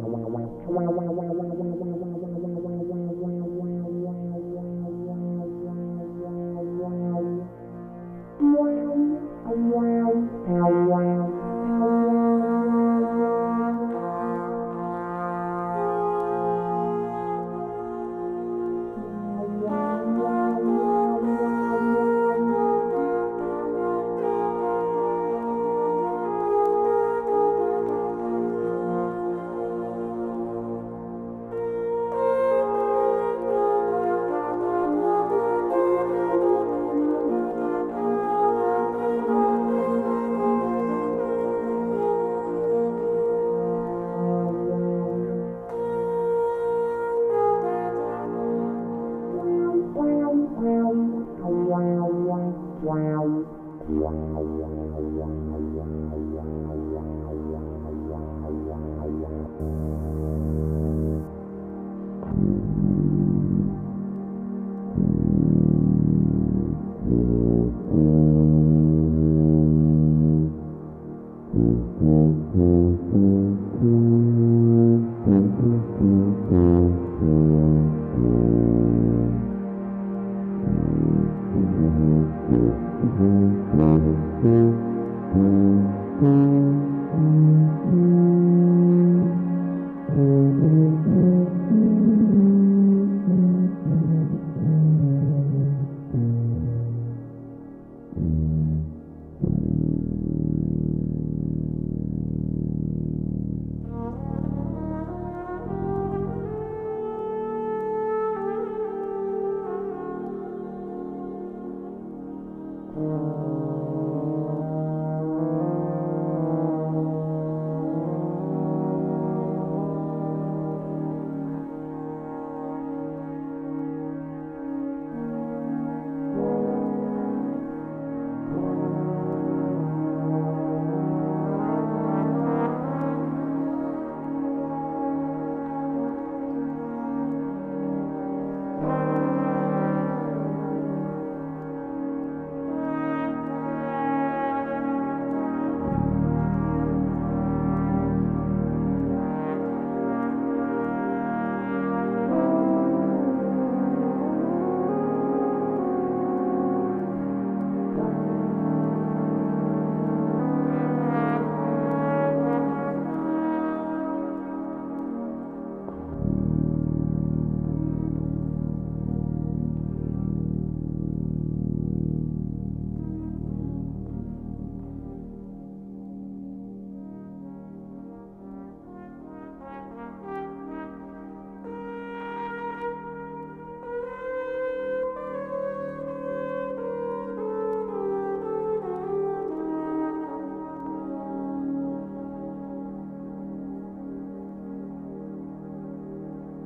Wow,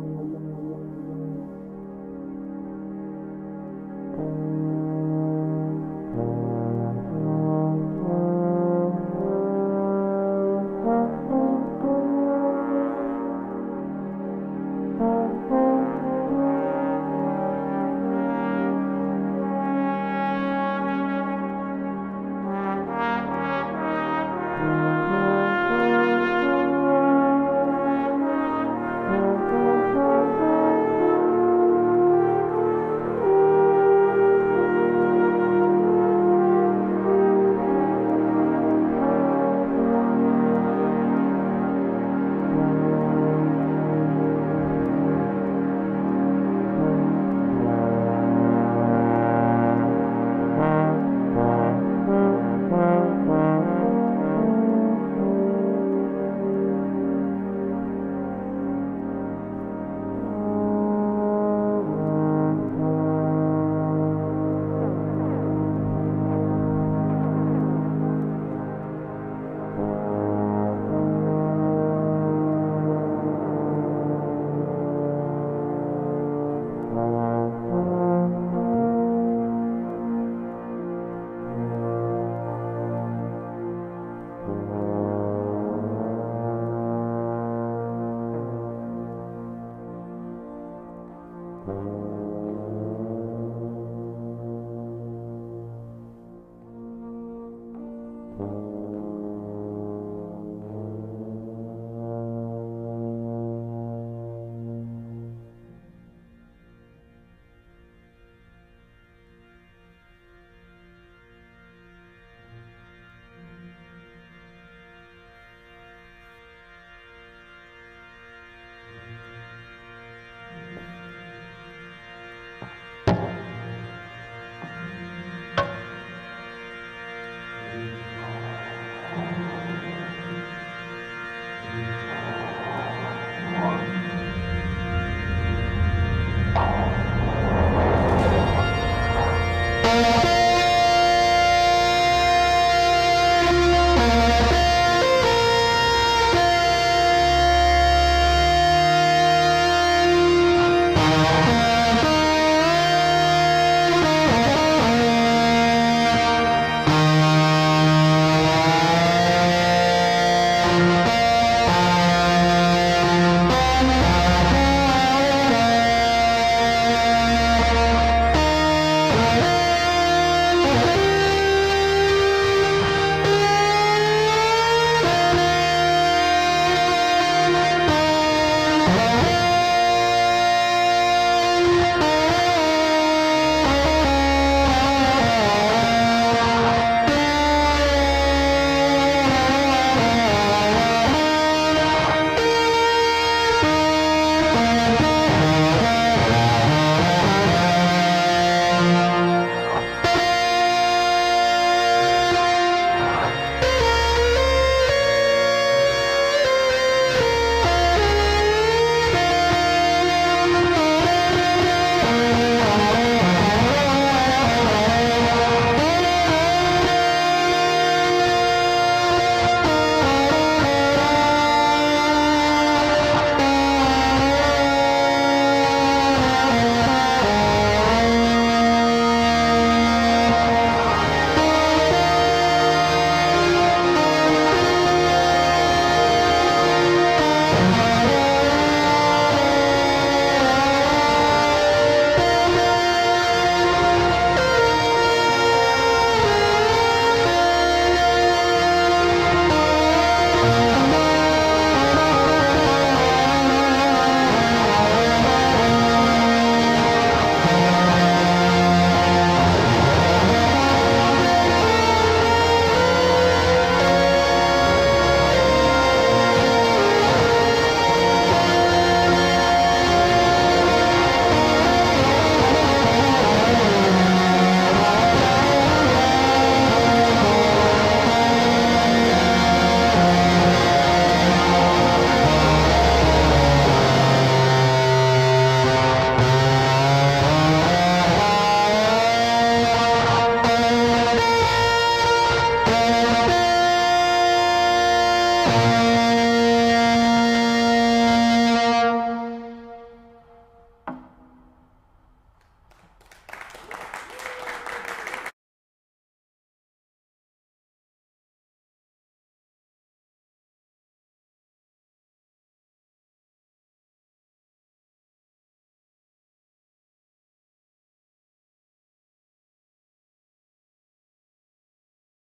wow.